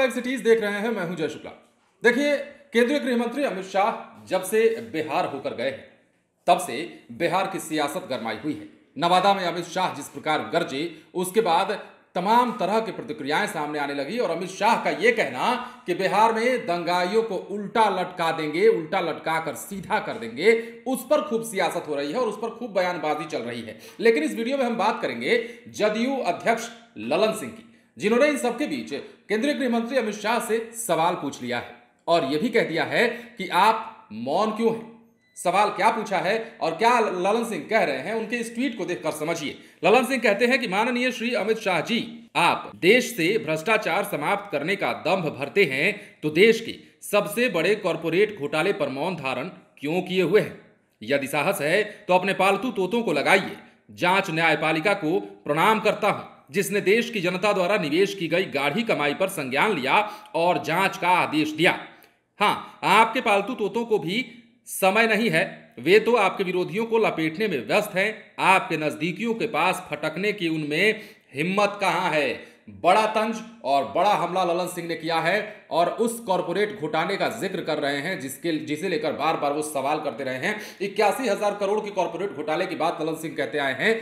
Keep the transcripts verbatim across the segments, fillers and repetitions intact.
Live cities देख रहे हैं, मैं हूं जय शुक्ला। देखिए, केंद्रीय गृह मंत्री अमित शाह जब से बिहार होकर गए हैं तब से बिहार की सियासत गरमाई हुई है। नवादा में अमित शाह जिस प्रकार गरजे, उसके बाद तमाम तरह की प्रतिक्रियाएं सामने आने लगी और अमित शाह का यह कहना कि बिहार में दंगाइयों को उल्टा लटका देंगे, उल्टा लटका कर सीधा कर देंगे, उस पर खूब सियासत हो रही है और उस पर खूब बयानबाजी चल रही है। लेकिन इस वीडियो में हम बात करेंगे जदयू अध्यक्ष ललन सिंह की, जिन्होंने इन सबके बीच केंद्रीय गृह मंत्री अमित शाह से सवाल पूछ लिया है और यह भी कह दिया है कि आप मौन क्यों हैं। सवाल क्या पूछा है और क्या ललन सिंह कह रहे हैं, उनके इस ट्वीट को देखकर समझिए। ललन सिंह कहते हैं कि माननीय श्री अमित शाह जी, आप देश से भ्रष्टाचार समाप्त करने का दंभ भरते हैं तो देश के सबसे बड़े कॉरपोरेट घोटाले पर मौन धारण क्यों किए हुए हैं। यदि साहस है तो अपने पालतू तोतों को लगाइए। जांच न्यायपालिका को प्रणाम करता हूँ, जिसने देश की जनता द्वारा निवेश की गई गाढ़ी कमाई पर संज्ञान लिया और जांच का आदेश दिया। हाँ, आपके पालतू तोतों को भी समय नहीं है, वे तो आपके विरोधियों को लपेटने में व्यस्त हैं। आपके नजदीकियों के पास फटकने की उनमें हिम्मत कहाँ है। बड़ा तंज और बड़ा हमला ललन सिंह ने किया है और उस कॉरपोरेट घोटाले का जिक्र कर रहे हैं जिसके जिसे लेकर बार बार वो सवाल करते रहे हैं। इक्यासी हजार करोड़ के कॉरपोरेट घोटाले की बात ललन सिंह कहते आए हैं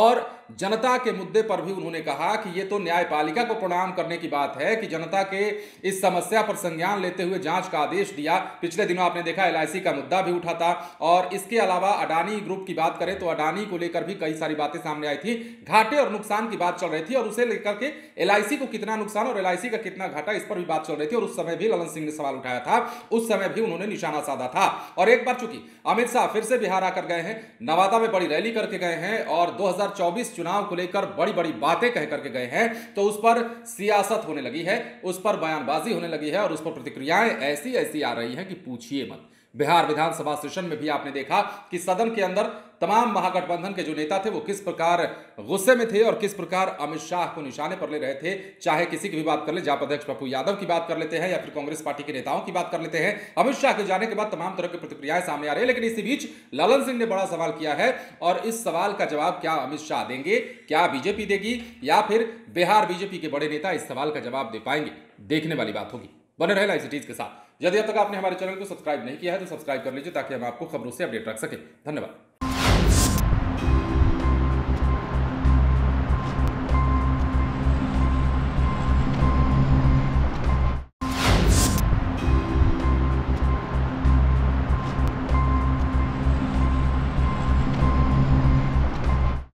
और जनता के मुद्दे पर भी उन्होंने कहा कि ये तो न्यायपालिका को प्रणाम करने की बात है कि जनता के इस समस्या पर संज्ञान लेते हुए जांच का आदेश दिया। पिछले दिनों आपने देखा एल आई सी का मुद्दा भी उठा था और इसके अलावा अडानी ग्रुप की बात करें तो अडानी को लेकर भी कई सारी बातें सामने आई थी। घाटे और नुकसान की बात चल रही थी और उसे लेकर के एल आई सी को कितना नुकसान और एल आई सी का कितना घाटा, इस पर भी बात चल रही थी और उस समय भी ललन सिंह ने सवाल उठाया था, उस समय भी उन्होंने निशाना साधा था। और एक बार चूंकि अमित शाह फिर से बिहार आकर गए हैं, नवादा में बड़ी रैली करके गए हैं और दो हज़ार चौबीस चुनाव को लेकर बड़ी बड़ी बातें कह करके गए हैं तो उस पर सियासत होने लगी है, उस पर बयानबाजी होने लगी है और उस पर प्रतिक्रियाएं ऐसी ऐसी आ रही हैं कि पूछिए मत। बिहार विधानसभा सेशन में भी आपने देखा कि सदन के अंदर तमाम महागठबंधन के जो नेता थे वो किस प्रकार गुस्से में थे और किस प्रकार अमित शाह को निशाने पर ले रहे थे। चाहे किसी की भी बात कर ले, जाप अध्यक्ष पप्पू यादव की बात कर लेते हैं या फिर कांग्रेस पार्टी के नेताओं की बात कर लेते हैं। अमित शाह के जाने के बाद तमाम तरह की प्रतिक्रियाएं सामने आ रही है। लेकिन इसी बीच ललन सिंह ने बड़ा सवाल किया है और इस सवाल का जवाब क्या अमित शाह देंगे, क्या बीजेपी देगी या फिर बिहार बीजेपी के बड़े नेता इस सवाल का जवाब दे पाएंगे, देखने वाली बात होगी। बने रहे लाइव सिटीज के साथ। यदि अब तक आपने हमारे चैनल को सब्सक्राइब नहीं किया है तो सब्सक्राइब कर लीजिए ताकि हम आपको खबरों से अपडेट रख सकें। धन्यवाद।